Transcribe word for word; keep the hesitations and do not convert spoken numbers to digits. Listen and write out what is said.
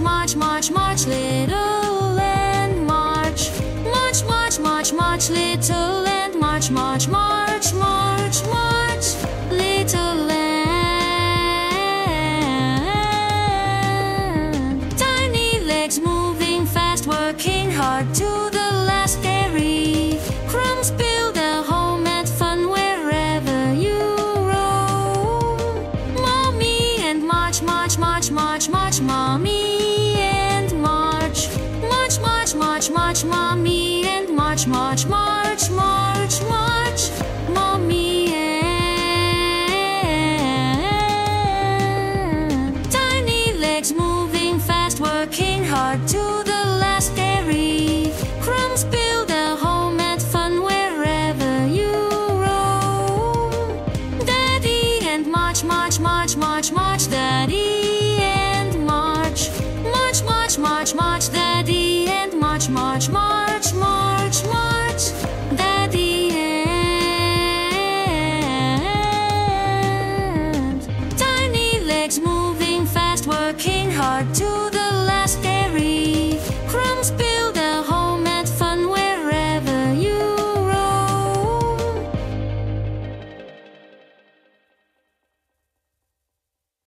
march, march, march, march, little and march. March, march, march, march, little and march, march, march, march, march, little and. Tiny legs moving fast, working hard to the last berry. Crumbs build a home and fun wherever you roam. Mommy and march, march, march, march, march, mommy and march. March, march, march, march, mommy and march, march, march, march, march, mommy and. Tiny legs moving fast, working hard to the last berry. Crumbs build a home and fun wherever you roam. Daddy and march, march, march, march, march, daddy. March, march, daddy, and march, march, march, march, march, daddy, and. Tiny legs moving fast, working hard to the